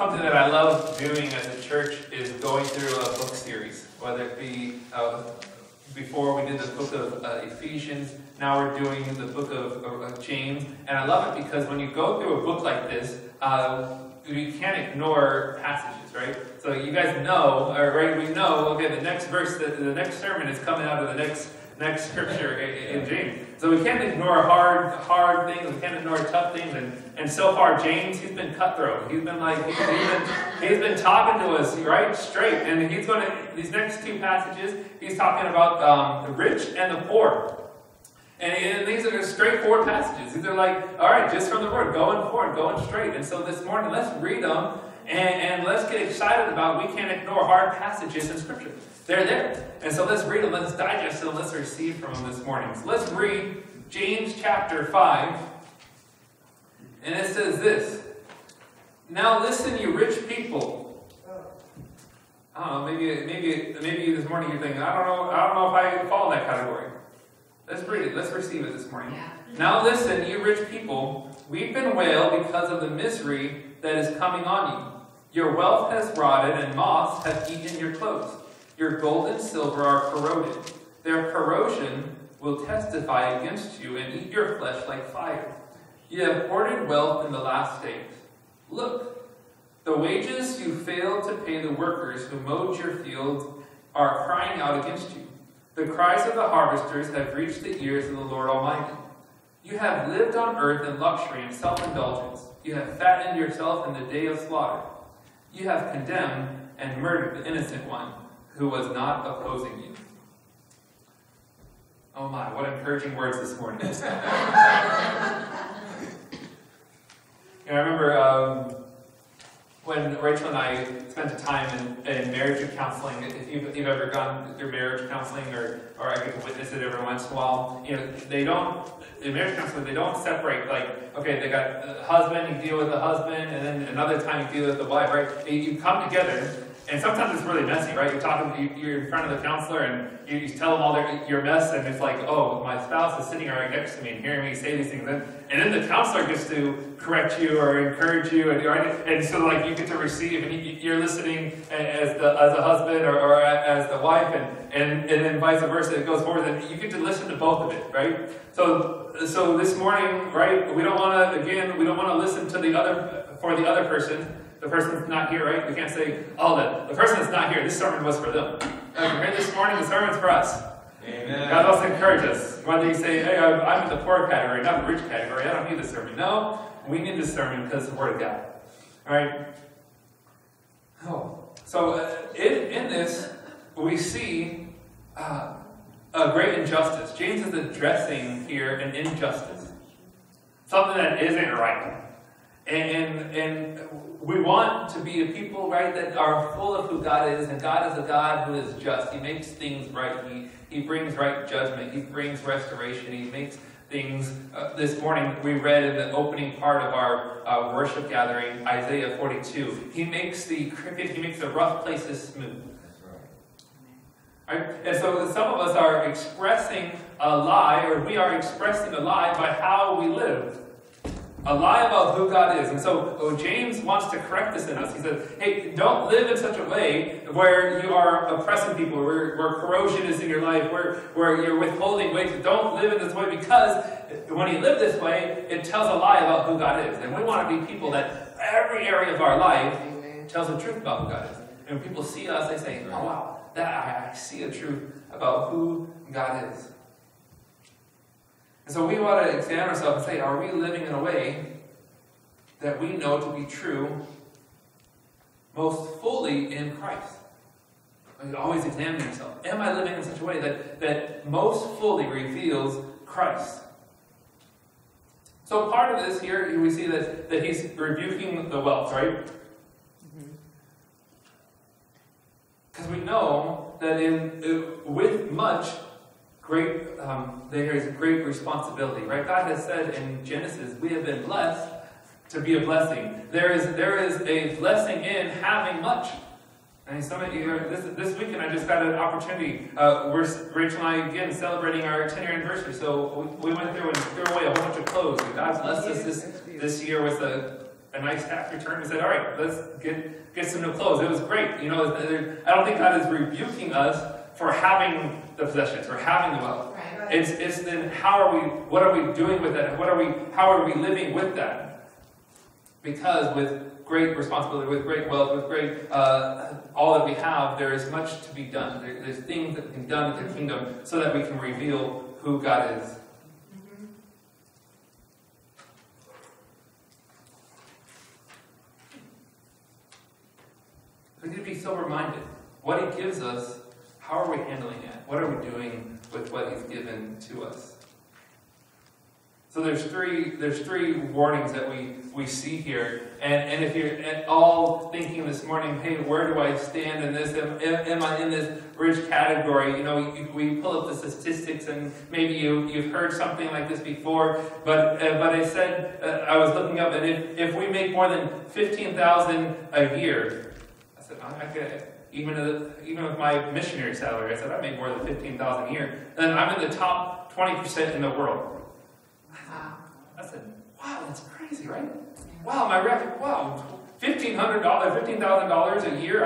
Something that I love doing as a church is going through a book series, whether it be before we did the book of Ephesians, now we're doing the book of James, and I love it because when you go through a book like this, you can't ignore passages, right? So you guys know, right? We know, okay, the next verse, the next sermon is coming out of the next scripture in James. So we can't ignore hard things, we can't ignore tough things, and so far James, he's been cutthroat. He's been like, he's been talking to us, right, straight, and he's going to, these next two passages, he's talking about the rich and the poor. And these are just straightforward passages. These are like, all right, just from the Word, going forward, going straight. And so this morning, let's read them and let's get excited about we can't ignore hard passages in Scripture. They're there. And so let's read them, let's digest them, let's receive from them this morning. So let's read James chapter 5. And it says this. Now listen, you rich people. I don't know, maybe this morning you're thinking, I don't know if I fall in that category. Let's read it. Let's receive it this morning. Yeah. Now listen, you rich people, weep and wail because of the misery that is coming on you. Your wealth has rotted and moths have eaten your clothes. Your gold and silver are corroded. Their corrosion will testify against you and eat your flesh like fire. You have hoarded wealth in the last days. Look, the wages you failed to pay the workers who mowed your fields are crying out against you. The cries of the harvesters have reached the ears of the Lord Almighty. You have lived on earth in luxury and self-indulgence. You have fattened yourself in the day of slaughter. You have condemned and murdered the innocent one who was not opposing you. Oh my, what encouraging words this morning. And I remember when Rachel and I spent a time in marriage counseling, if you've ever gone through marriage counseling, or I could witness it every once in a while, you know, they don't, in marriage counseling, they don't separate, like, okay, they got a husband, you deal with the husband, and then another time you deal with the wife, right? You come together, and sometimes it's really messy, right? You're talking, you're in front of the counselor, and you tell them all your mess, and it's like, oh, my spouse is sitting right next to me and hearing me say these things, and then the counselor gets to correct you or encourage you, and so like you get to receive, and you're listening as a husband or as the wife, and then vice versa. It goes forward, and you get to listen to both of it, right? So this morning, right? We don't want to listen to the other person. The person's not here, right? We can't say, oh, the person that's not here, this sermon was for them. Right this morning, the sermon's for us. Amen. God also encourages us. Whether you say, hey, I'm in the poor category, not the rich category, I don't need this sermon. No, we need this sermon because it's the Word of God. All right? Oh. So in this, we see a great injustice. James is addressing here an injustice. Something that isn't right. And we want to be a people, right, that are full of who God is, and God is a God who is just. He makes things right. He brings right judgment. He brings restoration. He makes things. This morning we read in the opening part of our worship gathering, Isaiah 42. He makes the crooked, he makes the rough places smooth. Right? And so some of us are expressing a lie, or we are expressing a lie by how we live. A lie about who God is. And so James wants to correct this in us. He says, hey, don't live in such a way where you are oppressing people, where corrosion is in your life, where you're withholding wages. Don't live in this way, because when you live this way, it tells a lie about who God is. And we want to be people that every area of our life tells the truth about who God is. And when people see us, they say, oh, wow, I see a truth about who God is. So we want to examine ourselves and say, are we living in a way that we know to be true most fully in Christ? We always examine ourselves. Am I living in such a way that most fully reveals Christ? So part of this here, we see that he's rebuking the wealth, right? Because we know that with much there is great responsibility, right? God has said in Genesis, we have been blessed to be a blessing. There is a blessing in having much. I mean, some of you, this weekend I just got an opportunity. Rachel and I, again, celebrating our 10-year anniversary. So we went through and threw away a whole bunch of clothes. And God blessed us this year with a a nice half return. He said, all right, let's get some new clothes. It was great. You know, I don't think God is rebuking us for having the possessions, for having the wealth. Right. It's then how are we, what are we doing with that? How are we living with that? Because with great responsibility, with great wealth, with great all that we have, there is much to be done. There's things that can be done in the kingdom so that we can reveal who God is. We need to be sober-minded. What He gives us, how are we handling it? What are we doing with what He's given to us? So there's three warnings that we see here. And if you're at all thinking this morning, hey, where do I stand in this? Am I in this rich category? You know, we pull up the statistics, and maybe you've heard something like this before. But I said, I was looking up, and if we make more than $15,000 a year, I could, even with my missionary salary, I said I make more than $15,000 a year. Then I'm in the top 20% in the world. Wow! I said, wow, that's crazy, right? Yeah. Wow, my record. Wow, $15,000 a year.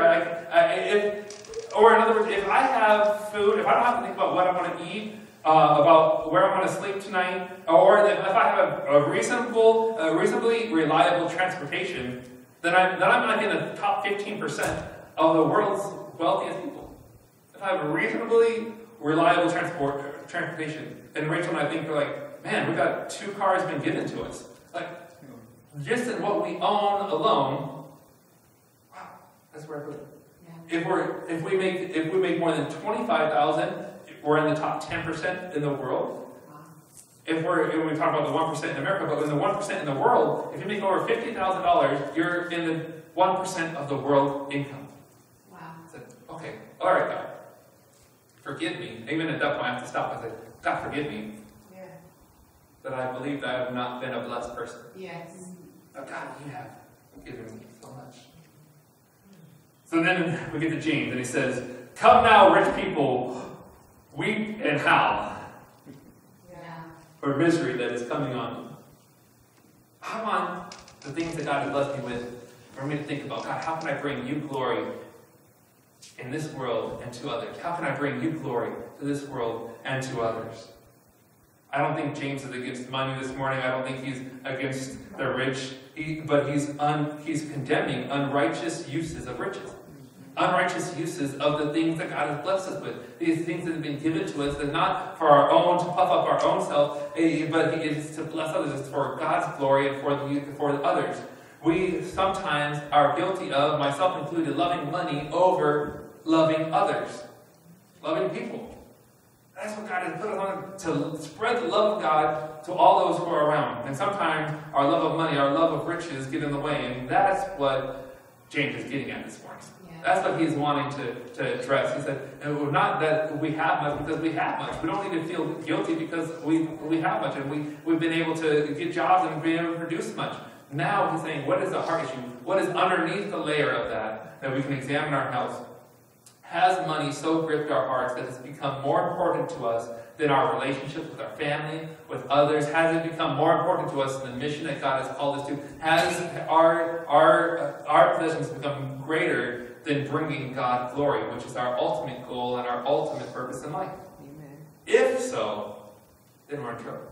Or in other words, if I have food, if I don't have to think about what I want to eat, about where I want to sleep tonight, or if I have a reasonably reliable transportation, Then I'm like in the top 15% of the world's wealthiest people. If I have a reasonably reliable transportation, then Rachel and I think we're like, man, we've got 2 cars been given to us. Like, just in what we own alone, wow, that's where I live. Yeah. If we make more than $25,000, we're in the top 10% in the world. If we talk about the 1% in America, but in the 1% in the world, if you make over $50,000, you're in the 1% of the world income. Wow. So, okay, all right, God, forgive me. Even at that point, I have to stop and say, God, forgive me. Yeah. That I believe that I have not been a blessed person. Yes. But God, you have forgiven me so much. So then we get to James, and he says, come now, rich people, weep and howl for misery that is coming on you. I want the things that God has blessed me with for me to think about, God, how can I bring you glory in this world and to others? How can I bring you glory to this world and to others? I don't think James is against money this morning. I don't think he's against the rich. But he's condemning unrighteous uses of riches. Unrighteous uses of the things that God has blessed us with. These things that have been given to us, and not for our own, to puff up our own self, but it's to bless others. It's for God's glory and for others. We sometimes are guilty of, myself included, loving money over loving others, loving people. That's what God has put us on, to spread the love of God to all those who are around. And sometimes our love of money, our love of riches get in the way, and that's what James is getting at this morning. That's what he's wanting to address. He said, not that we have much, because we have much. We don't need to feel guilty because we have much, and we've been able to get jobs and been able to produce much. Now he's saying, what is the heart issue? What is underneath the layer of that we can examine our health? Has money so gripped our hearts that it's become more important to us than our relationships with our family, with others? Has it become more important to us than the mission that God has called us to? Has our possessions become greater than bringing God glory, which is our ultimate goal and our ultimate purpose in life? Amen. If so, then we're in trouble.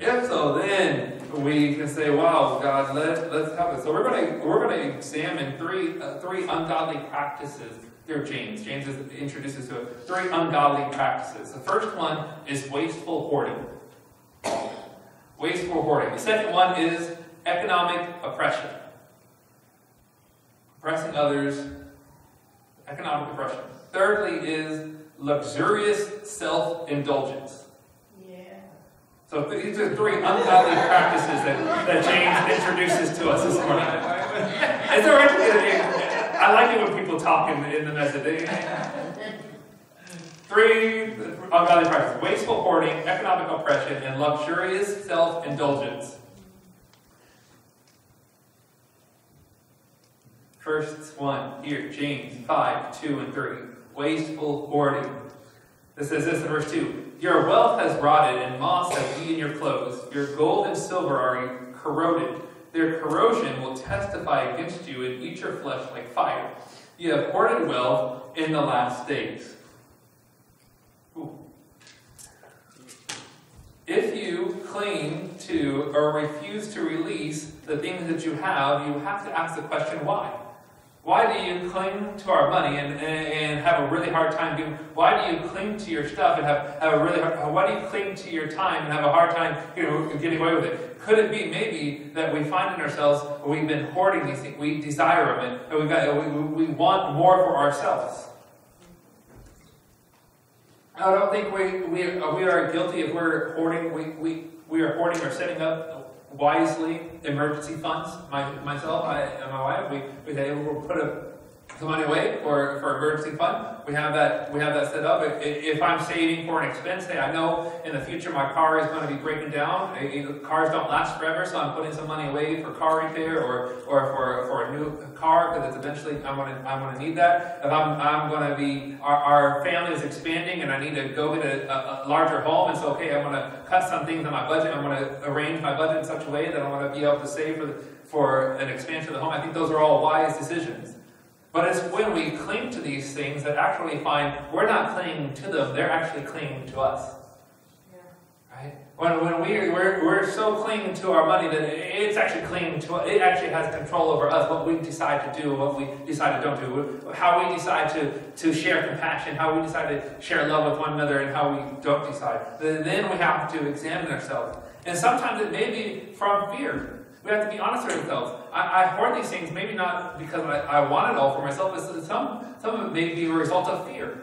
If so, then we can say, "Wow, God, let's have it." So we're gonna examine three ungodly practices through James. James introduces to it 3 ungodly practices. The first one is wasteful hoarding. Wasteful hoarding. The second one is economic oppression. Oppressing others. Economic oppression. Thirdly is luxurious self-indulgence. Yeah. So these are 3 ungodly practices that James introduces to us this morning. It's all right. I like it when people talk in the message. 3 ungodly practices. Wasteful hoarding, economic oppression, and luxurious self-indulgence. First one here, James 5:2 and 3. Wasteful hoarding. It says this in verse 2. Your wealth has rotted, and moths have eaten your clothes. Your gold and silver are corroded. Their corrosion will testify against you and eat your flesh like fire. You have hoarded wealth in the last days. Ooh. If you cling to or refuse to release the things that you have to ask the question, why? Why do you cling to our money and have a really hard time giving? Why do you cling to your stuff and have a really hard, why do you cling to your time and have a hard time, you know, getting away with it? Could it be maybe that we find in ourselves we've been hoarding these things, we desire them, and we want more for ourselves? I don't think we are guilty if we're hoarding. We are hoarding or setting up wisely emergency funds. Myself and my wife, we say we'll put some money away for emergency fund. We have that set up. If I'm saving for an expense, say I know in the future my car is going to be breaking down. Cars don't last forever, so I'm putting some money away for car repair or for a new car, because it's eventually I'm gonna need that. If I'm gonna be our family is expanding and I need to go into a larger home, and so okay, I'm gonna cut some things on my budget. I'm gonna arrange my budget in such a way that I'm gonna be able to save for an expansion of the home. I think those are all wise decisions. But it's when we cling to these things that actually find we're not clinging to them, they're actually clinging to us. Yeah. Right? When we're so clinging to our money that it actually has control over us, what we decide to do, what we decide to don't do, how we decide to share compassion, how we decide to share love with one another, and how we don't decide. Then we have to examine ourselves. And sometimes it may be from fear. We have to be honest with ourselves. I hoard these things, maybe not because I want it all for myself, but some of it may be a result of fear.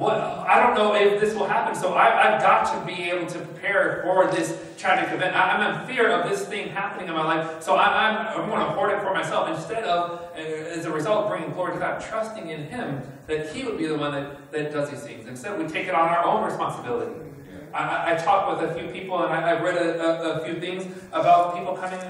I don't know if this will happen, so I've got to be able to prepare for this tragic event. I'm in fear of this thing happening in my life, so I'm going to hoard it for myself instead of, as a result, bringing glory to God, trusting in Him that He would be the one that does these things. Instead, we take it on our own responsibility. I talked with a few people, and I read a few things about people coming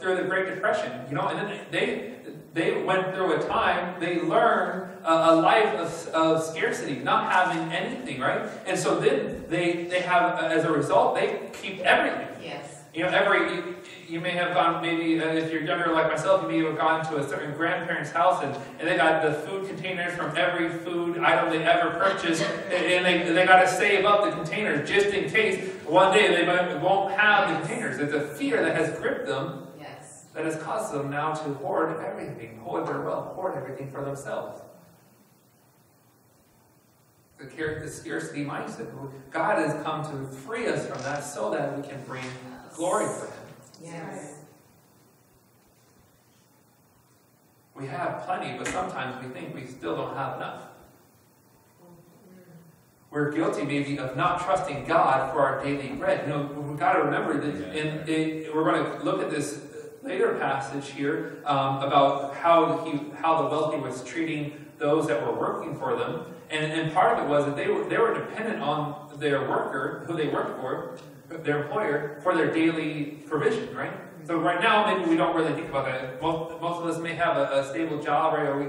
through the Great Depression, you know, and then they went through a time, they learned a life of scarcity, not having anything, right? And so then they have, as a result, they keep everything. Yes. You know, you may have gone, maybe if you're younger like myself, you may have gone to a certain grandparent's house and they got the food containers from every food item they ever purchased, and they got to save up the containers just in case one day they won't have the containers. It's a fear that has gripped them, yes, that has caused them now to hoard everything, hoard their wealth, hoard everything for themselves. The scarcity mindset. God has come to free us from that so that we can bring glory for Him. Yes. We have plenty, but sometimes we think we still don't have enough. We're guilty maybe of not trusting God for our daily bread. You know, we've got to remember that, and we're going to look at this later passage here about how the wealthy was treating those that were working for them, and part of it was that they were dependent on their worker, who they worked for, their employer, for their daily provision, right? So right now, maybe we don't really think about that. Most of us may have a stable job, right? Or we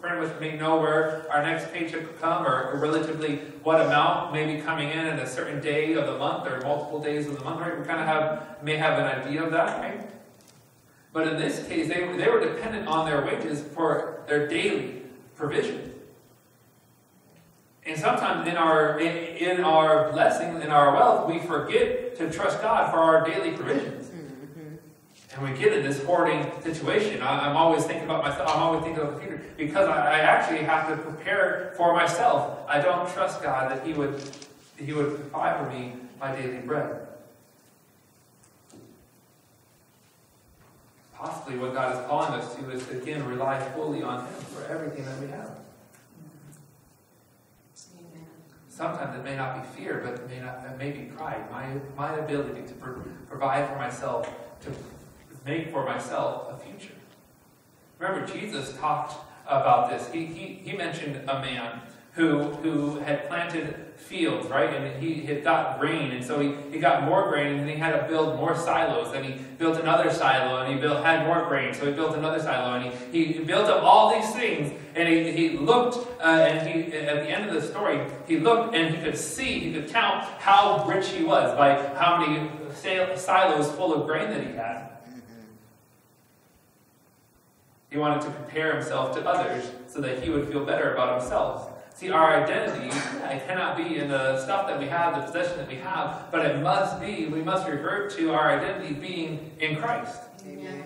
pretty much may know where our next paycheck will come, or relatively what amount may be coming in at a certain day of the month, or multiple days of the month, right? We kind of may have an idea of that, right? But in this case, they were dependent on their wages for their daily provision. And sometimes in our blessings, in our wealth, we forget to trust God for our daily provisions. And we get in this hoarding situation. I'm always thinking about myself. I'm always thinking about the future. Because I actually have to prepare for myself. I don't trust God that He would provide for me my daily bread. Possibly what God is calling us to is to, again, rely fully on Him for everything that we have. Sometimes it may not be fear, but it may be pride. My ability to provide for myself, to make for myself a future. Remember, Jesus talked about this. He mentioned a man who had planted fields, right? And he had got grain, and so he got more grain, and then he had to build more silos. Then he built another silo, and he had more grain, so he built another silo, and he built up all these things. And he looked, and at the end of the story, he looked and he could count how rich he was by how many silos full of grain that he had. He wanted to compare himself to others so that he would feel better about himself. See, our identity, it cannot be in the stuff that we have, the possession that we have, but it must be, we must revert to our identity being in Christ. Amen.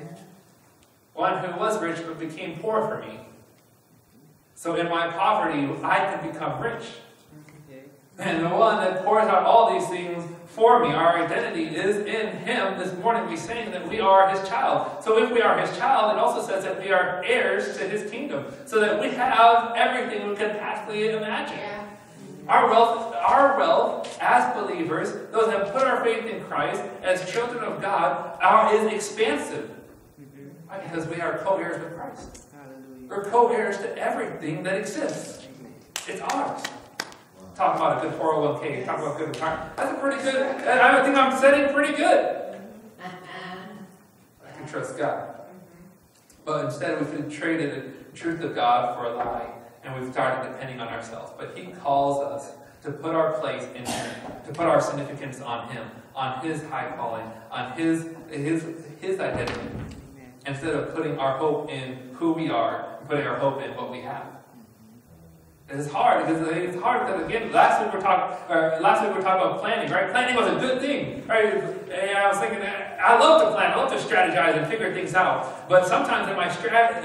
One who was rich but became poor for me. So in my poverty, I can become rich. And the one that pours out all these things for me, our identity is in him. This morning we sang that we are his child. So if we are his child, it also says that we are heirs to his kingdom. So that we have everything we could possibly imagine. Yeah. Our wealth as believers, those that put our faith in Christ, as children of God, is expansive. Mm-hmm. Why? Because we are co-heirs with Christ. Hallelujah. We're co-heirs to everything that exists. It's ours. Talk about a good 401k, talk about a good retirement. That's a pretty good, I think I'm setting pretty good. I can trust God. But instead we've traded the truth of God for a lie, and we've started depending on ourselves. But he calls us to put our place in him, to put our significance on him, on his high calling, on his identity. Instead of putting our hope in who we are, putting our hope in what we have. It's hard, because it's hard because again, last week we were talking about planning, right? Planning was a good thing, right? And I was thinking, I love to plan, I love to strategize and figure things out. But sometimes in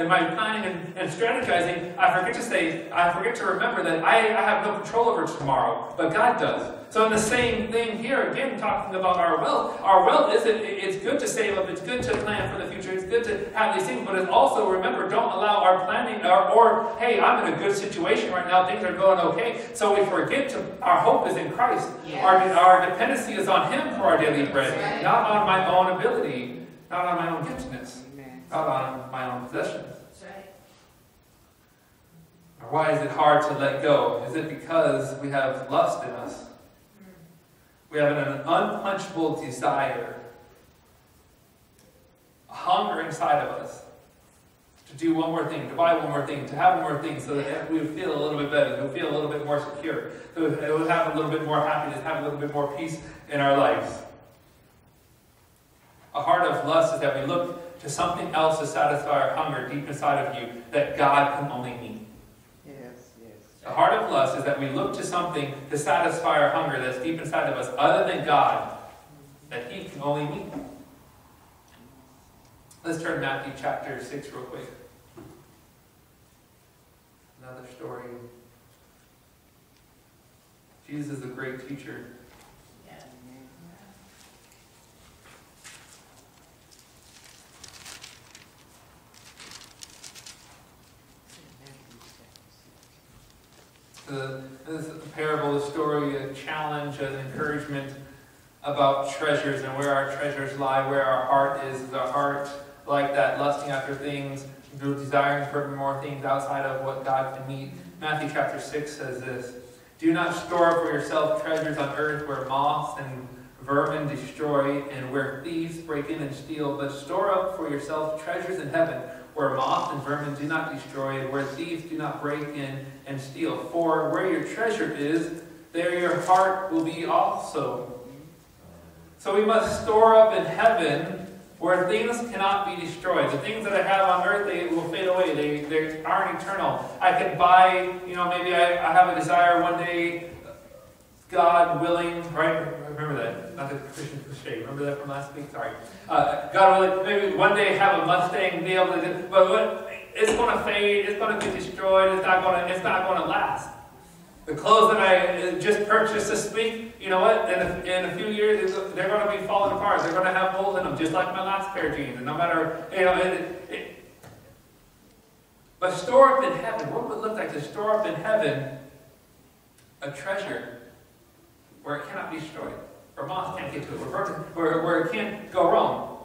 my planning and strategizing, I forget to remember that I have no control over tomorrow, but God does. So in the same thing here, again, talking about our wealth isn't, it's good to save up, it's good to plan for the future, it's good to have these things, but it's also, remember, don't allow our planning, or hey, I'm in a good situation right now, things are going okay, so we forget to, our hope is in Christ. Yes. Our dependency is on him for our daily bread, right. Not on my own ability, not on my own giftedness, not on my own possessions. Right. Why is it hard to let go? Is it because we have lust in us? We have an unquenchable desire, a hunger inside of us to do one more thing, to buy one more thing, to have one more thing so that we feel a little bit better, we feel a little bit more secure, so that we have a little bit more happiness, have a little bit more peace in our lives. A heart of lust is that we look to something else to satisfy our hunger deep inside of you that God can only meet. The heart of lust is that we look to something to satisfy our hunger that's deep inside of us, other than God, that he can only meet. Let's turn to Matthew chapter 6 real quick. Another story. Jesus is a great teacher. This is a parable, a story, a challenge, an encouragement about treasures and where our treasures lie, where our heart is. Is our heart like that, lusting after things, desiring for more things outside of what God can meet? Matthew chapter 6 says this: "Do not store for yourself treasures on earth where moths and vermin destroy and where thieves break in and steal, but store up for yourself treasures in heaven, where moth and vermin do not destroy, and where thieves do not break in and steal. For where your treasure is, there your heart will be also." So we must store up in heaven where things cannot be destroyed. The things that I have on earth, they will fade away. They aren't eternal. I could buy, you know, maybe I have a desire one day, God willing, right? Remember that. Not the Christian cliche. Remember that from last week? Sorry. God willing, maybe one day have a Mustang, be able to, but what, it's going to fade, it's going to get destroyed, it's not going to last. The clothes that I just purchased this week, you know what, in a few years, they're going to be falling apart. They're going to have holes in them, just like my last pair of jeans. And no matter, you know, but store up in heaven. What would it look like to store up in heaven a treasure where it cannot be destroyed, where moths can't get to it, where it can't go wrong?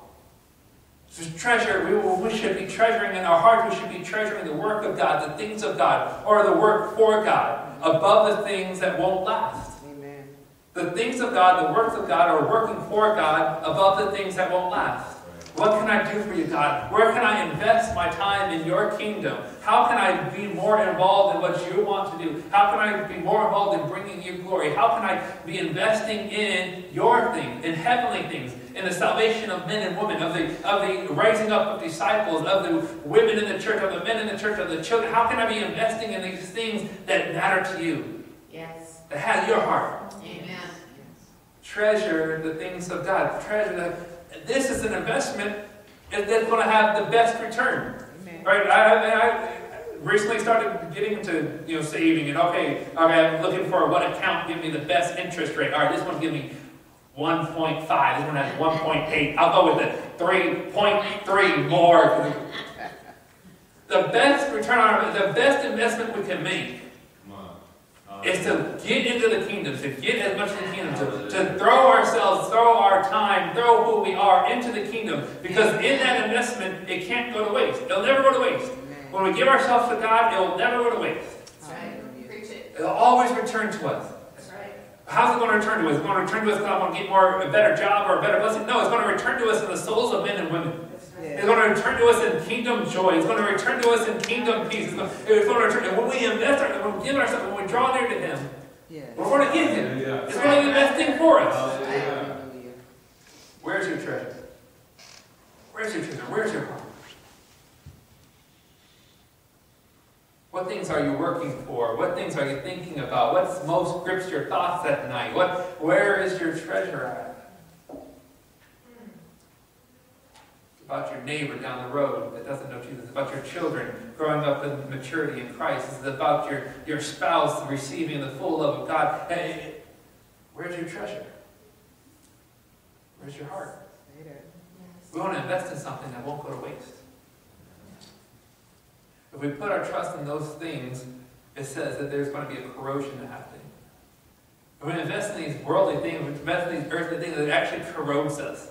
So treasure, we should be treasuring in our heart, we should be treasuring the work of God, the things of God, or the work for God, above the things that won't last. Amen. The things of God, the works of God, are working for God above the things that won't last. Right. What can I do for you, God? Where can I invest my time in your kingdom? How can I be more involved in what you want to do? How can I be more involved in bringing you glory? How can I be investing in your things, in heavenly things, in the salvation of men and women, of the raising up of disciples, of the women in the church, of the men in the church, of the children? How can I be investing in these things that matter to you? Yes. That have your heart. Amen. Yes. Treasure the things of God. Treasure the... This is an investment that's going to have the best return. Amen. Right? I recently started getting into saving and okay, I'm looking for what account give me the best interest rate. All right, this one give me 1.5. This one has 1.8. I'll go with the 3.3 more. The best return on the best investment we can make is to get into the kingdom, to get as much of the kingdom, to throw ourselves, throw our time, throw who we are into the kingdom. Because in that investment, it can't go to waste. It'll never go to waste. When we give ourselves to God, it'll never go to waste. It'll always return to us. How's it going to return to us? It's going to return to us because I want to get a better job or a better blessing. No, it's going to return to us in the souls of men and women. It's going to return to us in kingdom joy. It's going to return to us in kingdom peace. It's going to return. And when we invest, when we give ourselves, when we draw near to Him, we're going to give Him. Yeah. It's going to be the best thing for us. Yeah. Where's your treasure? Where's your treasure? Where's your heart? What things are you working for? What things are you thinking about? What most grips your thoughts at night? Where is your treasure at? About your neighbor down the road that doesn't know Jesus. It's about your children growing up in maturity in Christ. It's about your spouse receiving the full love of God. Hey, where's your treasure? Where's your heart? We want to invest in something that won't go to waste. If we put our trust in those things, it says that there's going to be a corrosion to happen. If we invest in these worldly things, we invest in these earthly things, it actually corrodes us.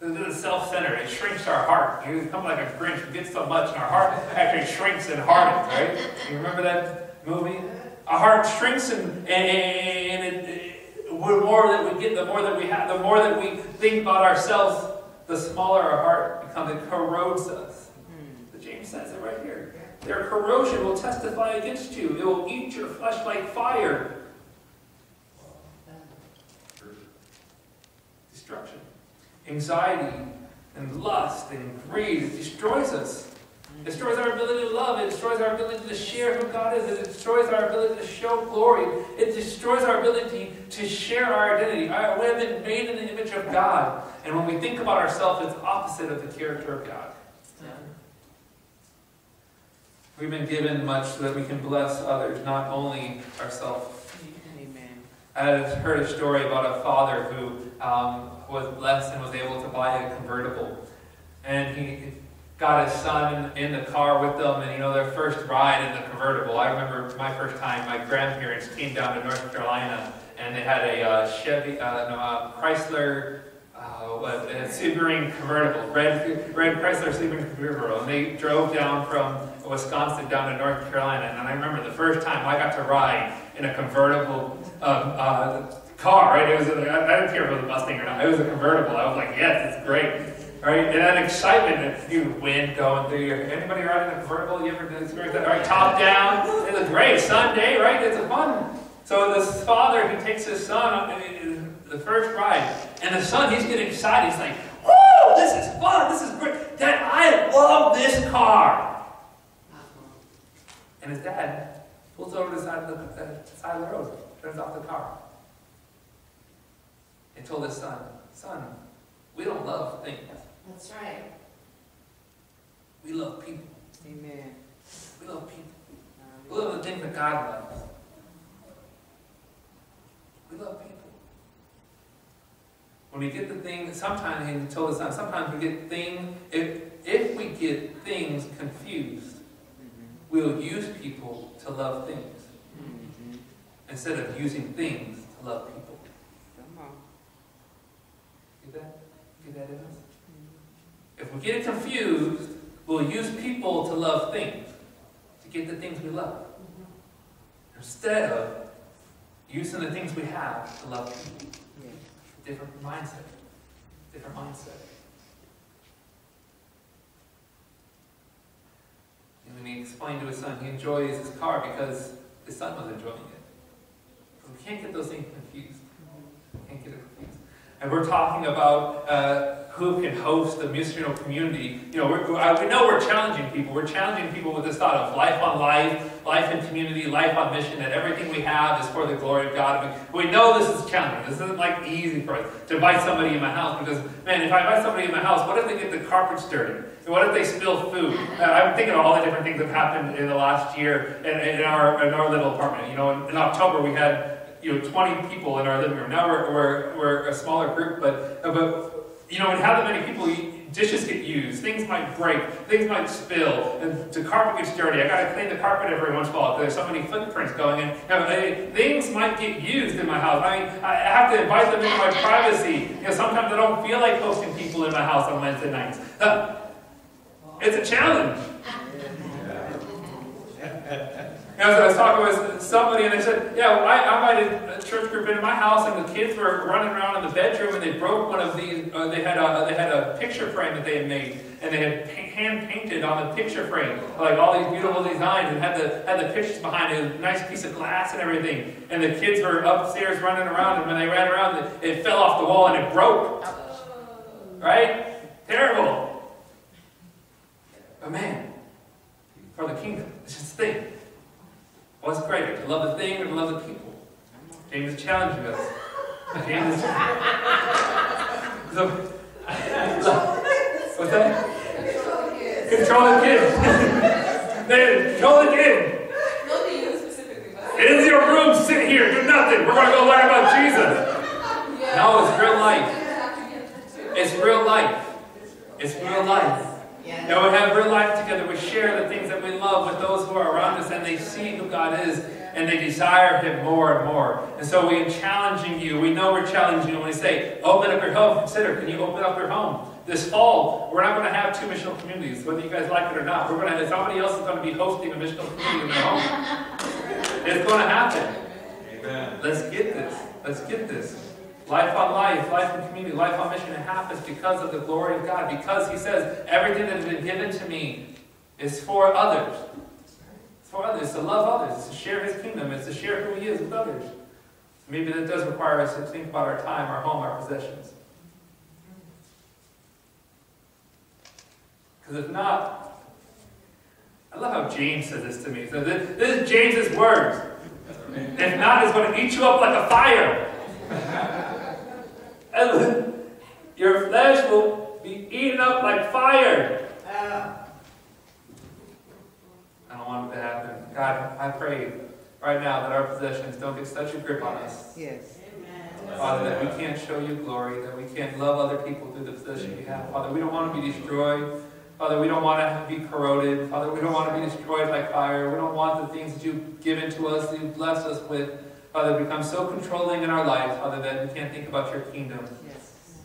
It's self-centered. It shrinks our heart. You become like a Grinch who gets so much, and our heart actually shrinks and hardens, right? You remember that movie? Our heart shrinks the more that we think about ourselves, the smaller our heart becomes. It corrodes us. But James says it right here. Their corrosion will testify against you. It will eat your flesh like fire. Destruction. Anxiety and lust and greed, it destroys us. It destroys our ability to love. It destroys our ability to share who God is. It destroys our ability to show glory. It destroys our ability to share our identity. We have been made in the image of God. And when we think about ourselves, it's opposite of the character of God. Yeah. We've been given much so that we can bless others, not only ourselves. Amen. I heard a story about a father who... was blessed and was able to buy a convertible. And he got his son in the car with them, and their first ride in the convertible. I remember my first time, my grandparents came down to North Carolina, and they had a Chrysler Sebring convertible, red Chrysler Sebring convertible. And they drove down from Wisconsin down to North Carolina. And I remember the first time I got to ride in a convertible car, right? It was I didn't care if it was a Mustang or not. It was a convertible. I was like, yes, it's great. Right? And that excitement, that you wind going through your... Anybody riding a convertible? You ever experience that? All right, top down. It's a great Sunday, right? It's a fun. So this father, he takes his son on the first ride, and the son, he's getting excited. He's like, woo, this is fun. This is great. Dad, I love this car. And his dad pulls over to the side of the road, turns off the car. And told his son, we don't love things. That's right. We love people. Amen. We love people. Amen. We love the things that God loves. We love people. When we get the thing, sometimes he told his son, sometimes we get things, if we get things confused, we'll use people to love things. Instead of using things to love people. Get that in us? If we get it confused, we'll use people to love things, to get the things we love, instead of using the things we have to love people. Different mindset. explained to his son he enjoys his car because his son was enjoying it. So we can't get those things confused. Can't get it confused. And we're talking about who can host a missional community. You know, we know we're challenging people. We're challenging people with this thought of life on life, life in community, life on mission, that everything we have is for the glory of God. We know this is challenging. This isn't like easy for us to invite somebody in my house because, man, if I invite somebody in my house, what if they get the carpets dirty? What if they spill food? I'm thinking of all the different things that happened in the last year in our little apartment. You know, in October we had 20 people in our living room. Now we're a smaller group, but you know, in how many people dishes get used, things might break, things might spill, and the carpet gets dirty. I gotta clean the carpet every once in a while. There's so many footprints going in. You know, things might get used in my house. I mean, I have to invite them into my privacy. You know, sometimes I don't feel like hosting people in my house on Wednesday nights. It's a challenge. As I was talking with somebody, and they said, yeah, I invited a church group into my house, and the kids were running around in the bedroom, and they broke one of these, they had a picture frame that they had made, and they had hand-painted on the picture frame, like all these beautiful designs, and had the pictures behind it, a nice piece of glass and everything, and the kids were upstairs running around, and when they ran around, it fell off the wall, and it broke. Right? Terrible. But man, for the kingdom, it's just a thing. What's greater, to love the thing or to love the people? James is challenging us. James is what's that? Control the kids. Control the kids. Control the kids. Not to you specifically, but in your room, sit here, do nothing. We're going to go learn about Jesus. Yeah. No, it's real life. It's real life. It's real life. Yes. Now we have real life together. We share the things that we love with those who are around us, and they see who God is, and they desire Him more and more. And so we're challenging you. We know we're challenging you when we say, open up your home. Consider, can you open up your home? This fall, we're not going to have two missional communities, whether you guys like it or not. We're going to have somebody else is going to be hosting a missional community in their home. It's going to happen. Amen. Let's get this. Let's get this. Life on life, life in community, life on mission, it happens because of the glory of God. Because He says, everything that has been given to me is for others. It's for others, to love others, it's to share His kingdom, it's to share who He is with others. Maybe that does require us to think about our time, our home, our possessions. Because if not, I love how James says this to me. So this is James's words. If not, it's going to eat you up like a fire. Your flesh will be eaten up like fire. I don't want it to happen. God, I pray right now that our possessions don't get such a grip on us. Yes. Amen. Father, that we can't show you glory, that we can't love other people through the possession we have. Father, we don't want to be destroyed. Father, we don't want to be corroded. Father, we don't want to be destroyed by fire. We don't want the things that you've given to us, that you've blessed us with, Father, become so controlling in our lives, Father, that we can't think about your kingdom. Yes.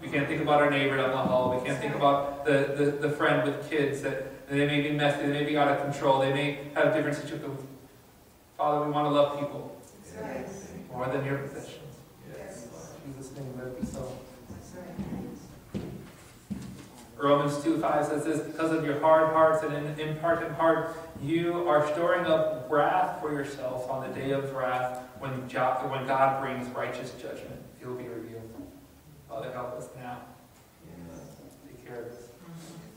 We can't think about our neighbor down the hall. We can't think about the friend with kids, that they may be messy, they may be out of control, they may have different situations. Father, we want to love people more than your possessions. Yes. In Jesus' name, let it be so. Romans 2:5 says this, because of your hard hearts and impenitent heart, you are storing up wrath for yourselves on the day of wrath when God brings righteous judgment. It will be revealed. Father, help us now. Yes. Take care of us.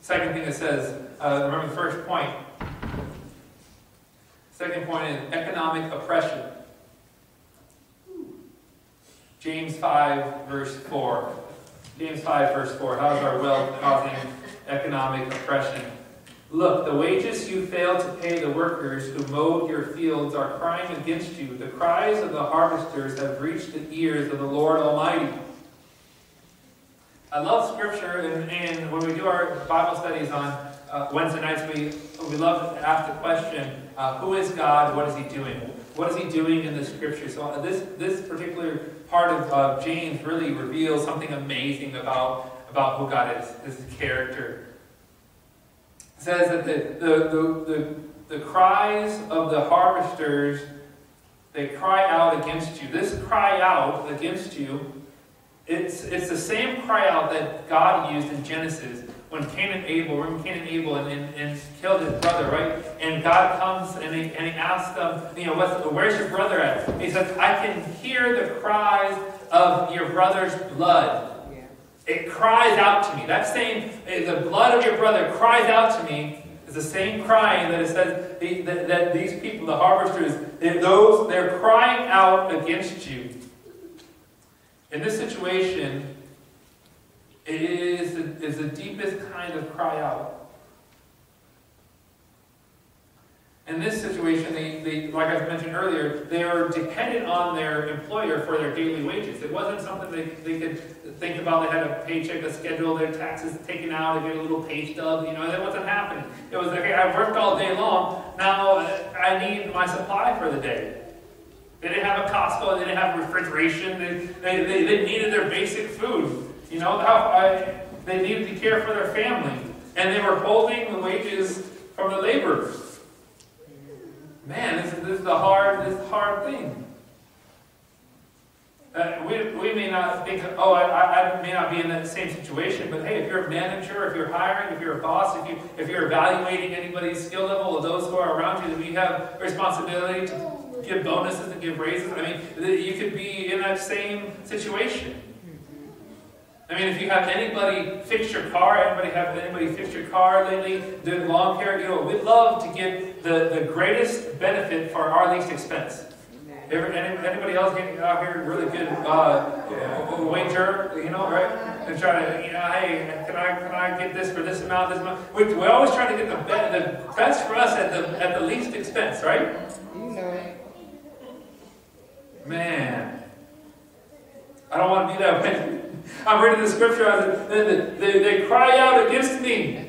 Second thing it says, remember the first point. Second point is economic oppression. James 5, verse 4. James 5, verse 4. How is our wealth causing economic oppression? Look, the wages you fail to pay the workers who mowed your fields are crying against you. The cries of the harvesters have reached the ears of the Lord Almighty. I love Scripture, and when we do our Bible studies on Wednesday nights, we love to ask the question, who is God? What is He doing? What is He doing in the Scripture? So this particular part of James really reveals something amazing about who God is, His character. It says that the cries of the harvesters, they cry out against you. This cry out against you, it's the same cry out that God used in Genesis when Cain and Abel killed his brother, right? And God comes and he asks them, you know, where's your brother at? And he says, I can hear the cries of your brother's blood. Yeah. It cries out to me. That same, the blood of your brother cries out to me, is the same crying that it says that these people, the harvesters, they're crying out against you. In this situation, it is the deepest kind of cry out. In this situation, they, like I mentioned earlier, they are dependent on their employer for their daily wages. It wasn't something they could think about. They had a paycheck, a schedule, their taxes taken out, they get a little pay stub. You know, that wasn't happening. It was like, hey, I worked all day long. Now I need my supply for the day. They didn't have a Costco. They didn't have refrigeration. They needed their basic food. You know, they needed to care for their family, and they were holding the wages from the laborers. Man, this is a hard thing. We may not think, I may not be in that same situation, but hey, if you're a manager, if you're hiring, if you're a boss, if you're evaluating anybody's skill level, or those who are around you, that we have responsibility to give bonuses and give raises. I mean, you could be in that same situation. I mean, if you have anybody fix your car lately, doing lawn care, you know, we'd love to get the greatest benefit for our least expense. Anybody else getting out here really good wager, you know, right? And try to, you know, hey, can I get this for this amount, this amount? We always try to get the best for us at the least expense, right? You know. Man, I don't want to be that way. I'm reading the scripture. They cry out against me.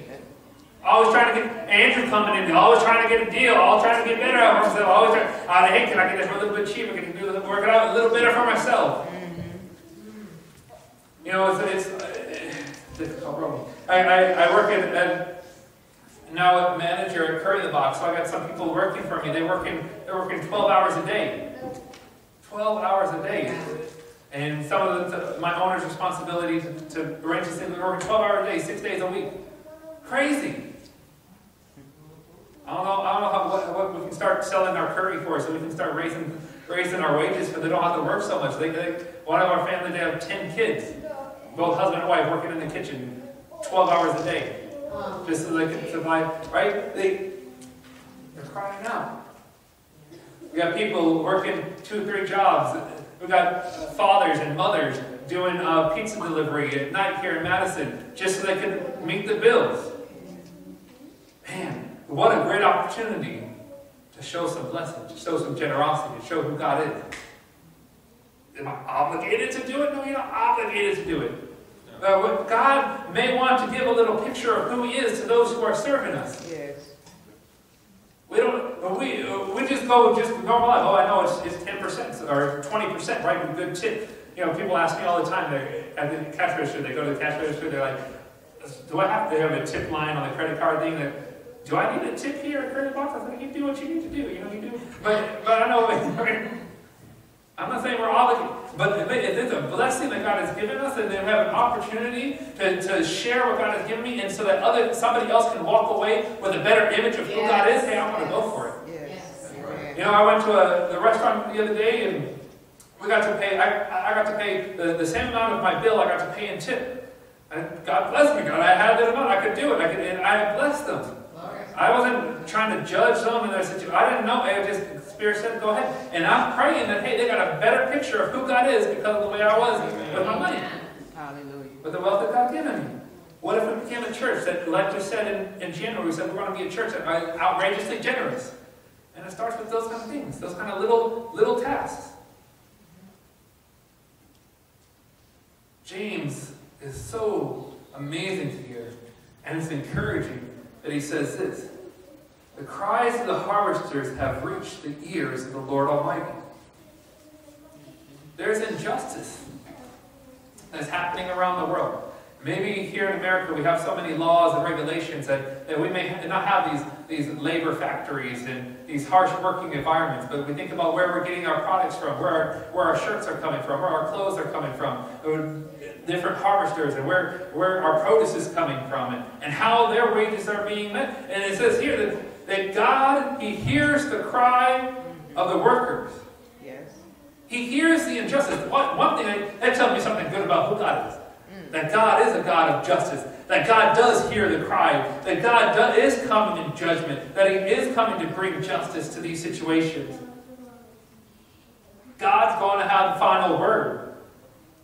Always trying to get Andrew coming in. Always trying to get a deal. Always trying to get better out of myself. Always trying. Hey, can I get this for a little bit cheaper? Can I do work it out a little better for myself? You know, it's difficult problem. I work now a manager at Curry the Box. So I got some people working for me. They're working 12 hours a day. 12 hours a day. And some of my owner's responsibility to arrange this thing. We work 12 hours a day, 6 days a week. Crazy. I don't know what we can start selling our curry for, so we can start raising our wages, so they don't have to work so much. One of our family, they have 10 kids, both husband and wife, working in the kitchen, 12 hours a day, just so they can survive. Right? They're crying out. We got people working 2 or 3 jobs. We've got fathers and mothers doing pizza delivery at night here in Madison just so they can meet the bills. Man, what a great opportunity to show some blessing, to show some generosity, to show who God is. Am I obligated to do it? No, you're not obligated to do it. But God may want to give a little picture of who He is to those who are serving us. Yes. We just go normal. I know it's 10% or 20%, right? A good tip. You know, people ask me all the time. They at the cash register. They go to the cash register. They're like, do they have a tip line on the credit card thing? That do I need a tip here at Credit Box? I think you do what you need to do. You know, you do. But I know. I'm not saying we're obligated, but it's a blessing that God has given us, and then we have an opportunity to share what God has given me, and so that somebody else can walk away with a better image of who God is. Hey, I want to go for it. Yes. Right. You know, I went to the restaurant the other day, and we got to pay. I got to pay the same amount of my bill. I got to pay in tip. And God bless me, God. I had that amount. I could do it. And I blessed them. I wasn't trying to judge them in their situation. I didn't know. I just. Spirit said, go ahead. And I'm praying that, hey, they got a better picture of who God is because of the way I was with my money. Hallelujah. With the wealth that God given me. What if we became a church that, like just said in January, we said we're going to be a church that is outrageously generous. And it starts with those kind of things, those kind of little tasks. James is so amazing here, and it's encouraging that he says this. The cries of the harvesters have reached the ears of the Lord Almighty. There's injustice that's happening around the world. Maybe here in America we have so many laws and regulations that we may not have these labor factories and these harsh working environments, but we think about where we're getting our products from, where our shirts are coming from, where our clothes are coming from, different harvesters, and where our produce is coming from, and how their wages are being met. And it says here that that God, He hears the cry of the workers. Yes. He hears the injustice. One thing, that tells me something good about who God is. That God is a God of justice. That God does hear the cry. That God is coming in judgment. That He is coming to bring justice to these situations. God's going to have the final word.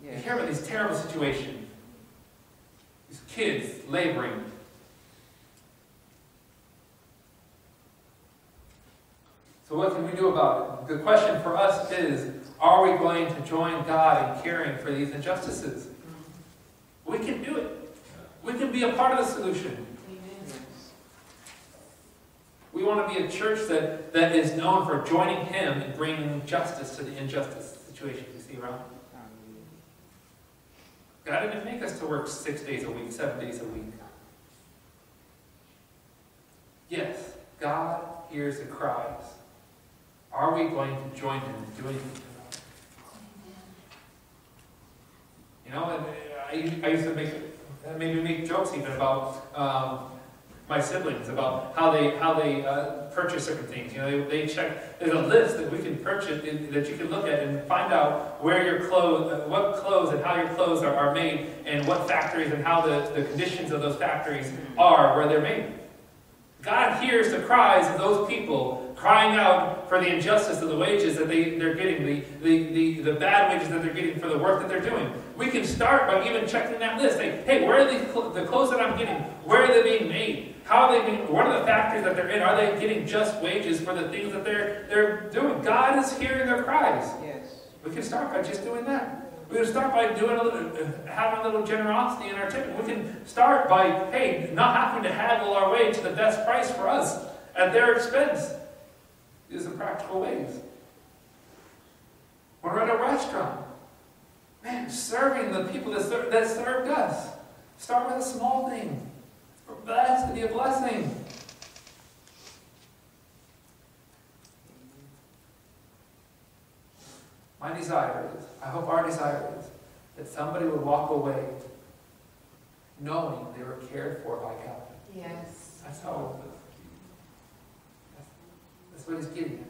Yes. You hear about these terrible situations. These kids laboring. So what can we do about it? The question for us is, are we going to join God in caring for these injustices? We can do it. We can be a part of the solution. Amen. We want to be a church that is known for joining Him and bringing justice to the injustice situation you see around. God didn't make us to work 6 days a week, 7 days a week. Yes, God hears the cries. Are we going to join Him in doing it? You know, I used to make jokes even about my siblings, about how they purchase certain things. You know, they check. There's a list that we can purchase that you can look at and find out where your clothes, what clothes and how your clothes are made, and what factories and how the conditions of those factories are where they're made. God hears the cries of those people crying out for the injustice of the wages that they're getting, the bad wages that they're getting for the work that they're doing. We can start by even checking that list. Like, hey, where are the clothes that I'm getting? Where are they being made? How are they being, what are the factories that they're in? Are they getting just wages for the things that they're doing? God is hearing their cries. Yes. We can start by just doing that. We can start by having a little generosity in our tipping. We can start by, hey, not having to haggle our way to the best price for us at their expense. These are practical ways. When we're at a restaurant, man, serving the people that served us. Start with a small thing. For that to be a blessing. My desire is, I hope our desire is, that somebody would walk away knowing they were cared for by God. Yes. That's how it is. That's what He's getting at.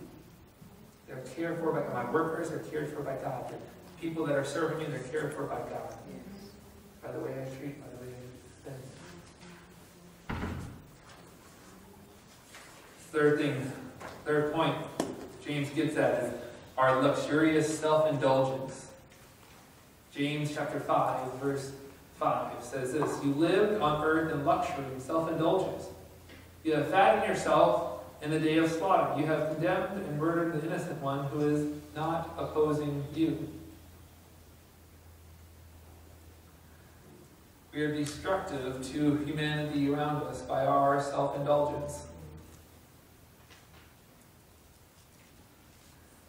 They're cared for by God. My workers are cared for by God. The people that are serving me, they're cared for by God. Yes. By the way I treat, by the way I spend. Third point James gets at is our luxurious self-indulgence. James chapter 5, verse 5 says this: you lived on earth in luxury and self-indulgence. You have fattened yourself in the day of slaughter. You have condemned and murdered the innocent one who is not opposing you. We are destructive to humanity around us by our self-indulgence.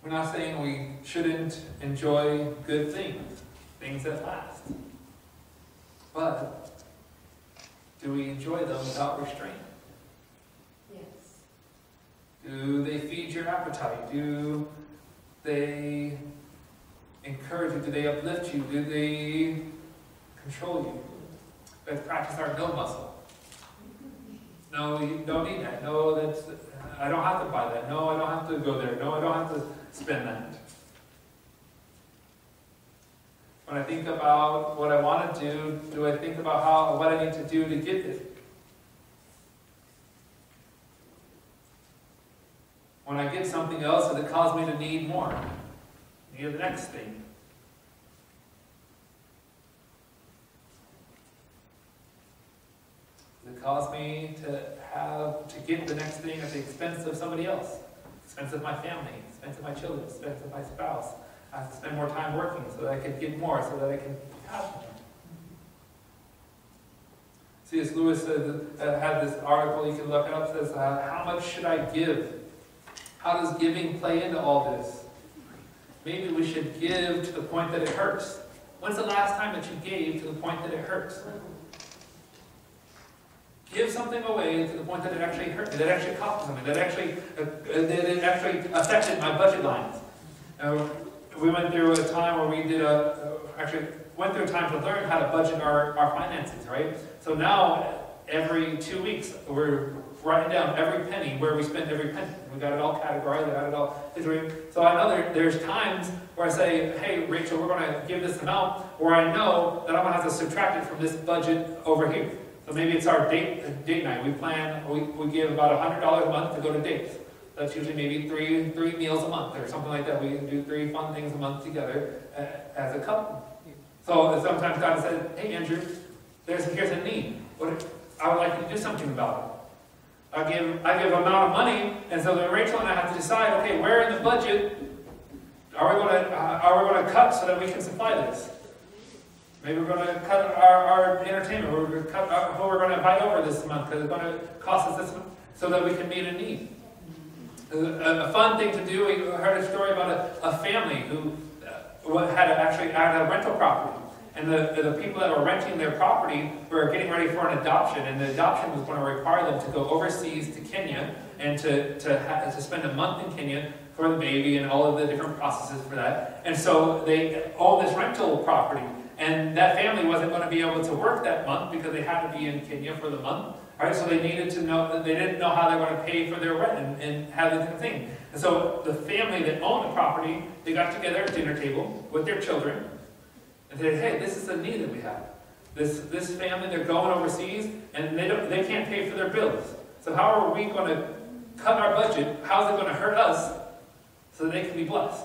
We're not saying we shouldn't enjoy good things, things that last. But do we enjoy them without restraint? Yes. Do they feed your appetite? Do they encourage you? Do they uplift you? Do they control you? Let's practice our no muscle. No, you don't need that. No, that's, I don't have to buy that. No, I don't have to go there. No, I don't have to spend that. When I think about what I want to do I think about how what I need to do to get it? When I get something else, does it cause me to need more? Need the next thing. Does it cause me to get the next thing at the expense of somebody else? Expense of my family, expense of my children, expense of my spouse. I have to spend more time working so that I can get more, so that I can have more. C.S. Lewis had this article, you can look it up, says, how much should I give? How does giving play into all this? Maybe we should give to the point that it hurts. When's the last time that you gave to the point that it hurts? Give something away to the point that it actually hurt me, that actually cost me something, that it actually affected my budget lines. We went through a time where we went through a time to learn how to budget our finances, right? So now every 2 weeks we're writing down every penny, where we spent every penny. We got it all categorized, we got it all. So I know there's times where I say, hey, Rachel, we're going to give this amount, or I know that I'm going to have to subtract it from this budget over here. So maybe it's our date night. We plan, we give about $100 a month to go to dates. That's usually maybe three meals a month or something like that. We do 3 fun things a month together as a couple. So sometimes God says, hey, Andrew, here's a need. I would like you to do something about it. I give an amount of money, and so then Rachel and I have to decide, okay, where in the budget are we going to cut so that we can supply this? Maybe we're going to cut our entertainment. We're going to cut who we're going to invite over this month because it's going to cost us this month so that we can meet a need. A fun thing to do, we heard a story about a family who had a rental property. And the people that were renting their property were getting ready for an adoption, and the adoption was going to require them to go overseas to Kenya and to spend a month in Kenya for the baby and all of the different processes for that. And so they owned this rental property, and that family wasn't going to be able to work that month because they had to be in Kenya for the month. Right? So they needed to know that they didn't know how they were going to pay for their rent and have the thing. And so the family that owned the property, they got together at dinner table with their children. And they said, hey, this is the need that we have. This family, they're going overseas, and they can't pay for their bills. So how are we going to cut our budget? How is it going to hurt us so that they can be blessed?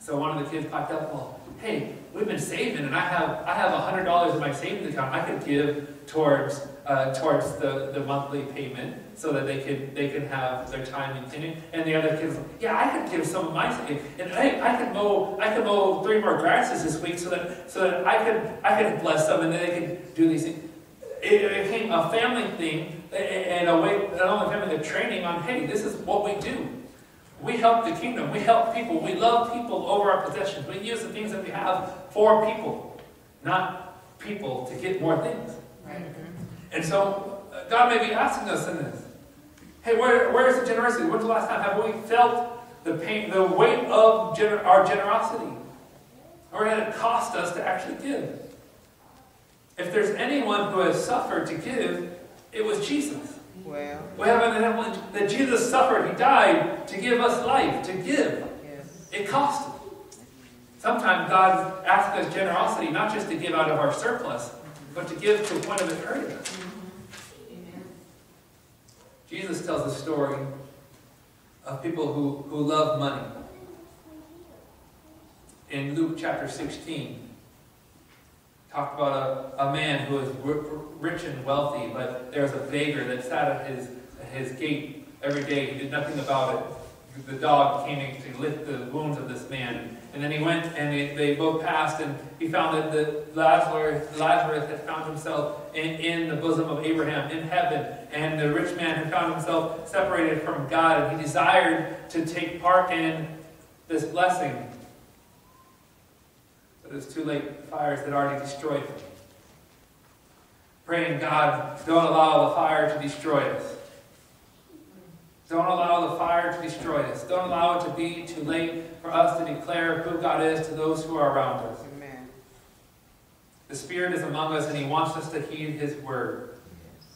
So one of the kids popped up, well, hey, we've been saving, and I have $100 in my savings account I could give towards the monthly payment so that they can have their time in Kenya. And the other kids, yeah, I could give some of my savings, and I could mow 3 more grasses this week so that I could bless them and then they could do these things. It became a family thing and a way, not only family, the training on, hey, this is what we do. We help the kingdom. We help people. We love people over our possessions. We use the things that we have for people, not people to get more things. Right. And so God may be asking us in this. Hey, where is the generosity? When's the last time have we felt the pain, the weight of our generosity? Or had it cost us to actually give? If there's anyone who has suffered to give, it was Jesus. Wow. We have an example that Jesus suffered. He died to give us life, to give. Yes. It cost him. Sometimes God asks us generosity, not just to give out of our surplus, but to give to the point of it hurting us. Mm-hmm. Yeah. Jesus tells a story of people who love money. In Luke chapter 16, talked about a man who was rich and wealthy, but there was a beggar that sat at his gate every day. He did nothing about it. The dog came in to lick the wounds of this man. And then he went, and they both passed, and he found that Lazarus had found himself in the bosom of Abraham, in heaven. And the rich man had found himself separated from God, and he desired to take part in this blessing. But it was too late. Fires had already destroyed him. Praying, God, don't allow the fire to destroy us. Don't allow the fire to destroy us. Don't allow it to be too late for us to declare who God is to those who are around us. Amen. The Spirit is among us, and He wants us to heed His word. Yes.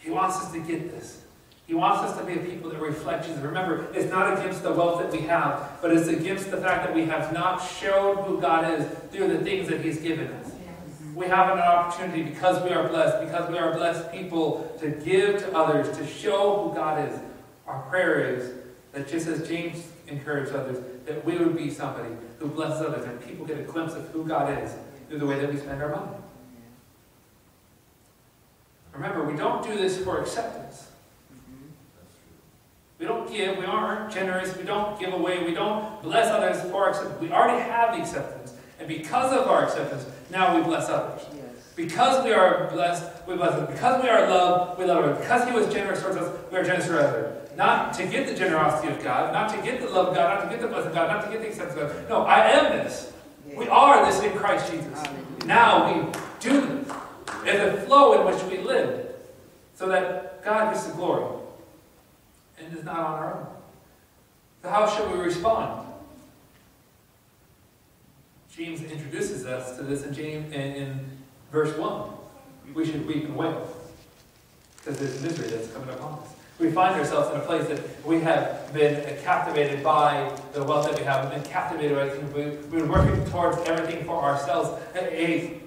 He wants us to get this. He wants us to be a people that reflect Jesus. Remember, it's not against the wealth that we have, but it's against the fact that we have not showed who God is through the things that He's given us. Yes. We have an opportunity, because we are blessed, people, to give to others, to show who God is. Our prayer is that just as James encouraged others, that we would be somebody who blesses others, and people get a glimpse of who God is through the way that we spend our money. Remember, we don't do this for acceptance. We don't give, we aren't generous, we don't give away, we don't bless others for acceptance. We already have the acceptance. And because of our acceptance, now we bless others. Yes. Because we are blessed, we bless others. Because we are loved, we love others. Because He was generous towards us, we are generous to others. Not to get the generosity of God, not to get the love of God, not to get the blessing of God, not to get the acceptance of God. No, I am this. Yes. We are this in Christ Jesus. Hallelujah. Now we do this. There's a flow in which we live so that God gets the glory. And is not on our own. So how should we respond? James introduces us to this in verse 1. We should weep and wail. because there's misery that's coming upon us. We find ourselves in a place that we have been captivated by the wealth that we have. We've been captivated by it. We're working towards everything for ourselves. Hey,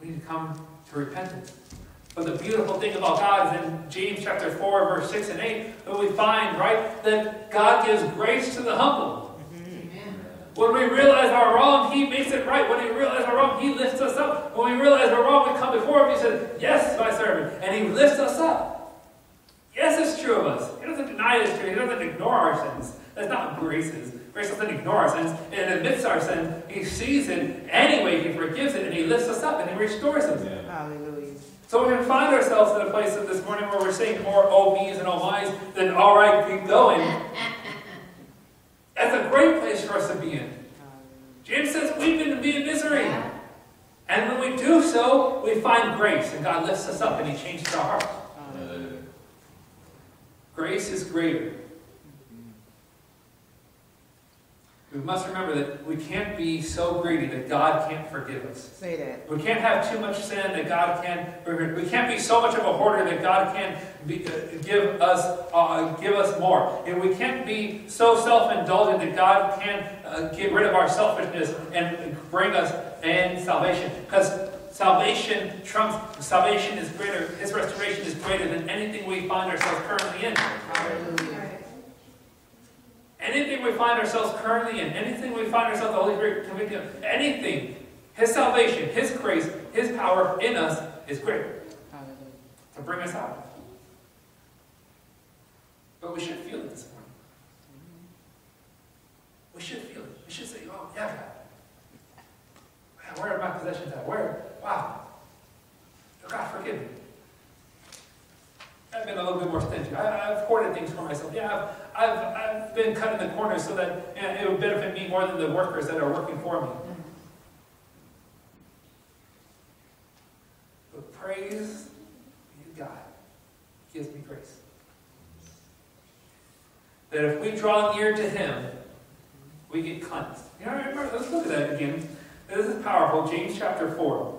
we need to come to repentance. But the beautiful thing about God is in James chapter 4, verse 6 and 8, that we find, right, that God gives grace to the humble. Amen. When we realize our wrong, He makes it right. When we realize our wrong, He lifts us up. When we realize our wrong, we come before Him. He says, yes, my servant. And He lifts us up. Yes, it's true of us. He doesn't deny it's true. He doesn't ignore our sins. That's not graces. Grace doesn't ignore our sins. And amidst our sin, He sees it anyway. He forgives it, and He lifts us up, and He restores us. Yeah. Hallelujah. So we find ourselves in a place of this morning where we're saying more oh me's and oh my's than all right, keep going. That's a great place for us to be in. James says we've been to be in misery. And when we do so, we find grace. And God lifts us up and He changes our heart. Grace is greater. We must remember that we can't be so greedy that God can't forgive us. Say that. We can't have too much sin that God can't forgive. We can't be so much of a hoarder that God can't give us more. And we can't be so self-indulgent that God can't get rid of our selfishness and bring us in salvation. Because salvation trumps. Salvation is greater. His restoration is greater than anything we find ourselves currently in. Hallelujah. Anything we find ourselves currently in, anything we find ourselves, the Holy Spirit convicting of, anything, His salvation, His grace, His power in us is greater. Hallelujah. To bring us out. But we should feel it this morning. We should feel it. We should say, oh, yeah, God. Where are my possessions at? Where? Wow. Oh, God, forgive me. I've been a little bit more stingy. I've hoarded things for myself. Yeah, I've been cut in the corner so that it would benefit me more than the workers that are working for me. But praise be to God. He gives me grace. That if we draw near to Him, we get cleansed. You know, remember, let's look at that again. This is powerful. James chapter 4.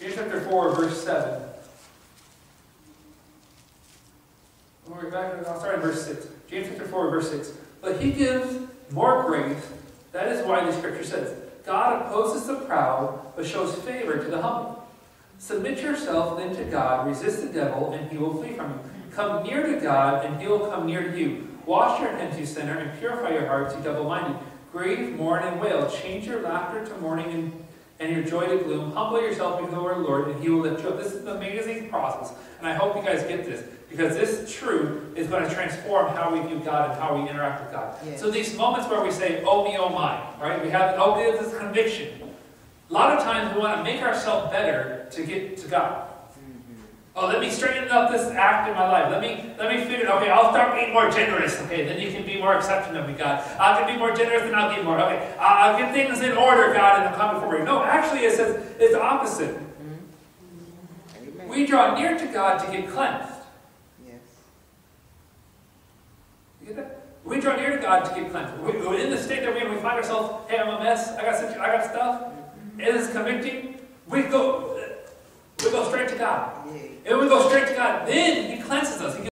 James chapter 4, verse 7. I'll start in verse 6. James chapter 4, verse 6. But He gives more grace. That is why the Scripture says, God opposes the proud, but shows favor to the humble. Submit yourself then to God. Resist the devil, and he will flee from you. Come near to God, and He will come near to you. Wash your hands, you sinner, and purify your hearts, you double-minded. Grieve, mourn, and wail. Change your laughter to mourning and your joy to gloom. Humble yourself before the Lord, and He will lift you up. This is an amazing process, and I hope you guys get this. Because this truth is going to transform how we view God and how we interact with God. Yes. So these moments where we say, oh me, oh my, right? We have, oh, we have this conviction. A lot of times we want to make ourselves better to get to God. Mm-hmm. Oh, let me straighten up this act in my life. Let me figure it out. Okay, I'll start being more generous. Okay, then You can be more accepting of me, God. I can be more generous and I'll give more. Okay, I'll get things in order, God, and I'll come before you. No, actually it says it's the opposite. Mm-hmm. We draw near to God to get cleansed. We draw near to God to get cleansed. We're in the state that we're in, we find ourselves, hey, I'm a mess, I got stuff. It is convicting. We go straight to God. And we go straight to God. Then He cleanses us. He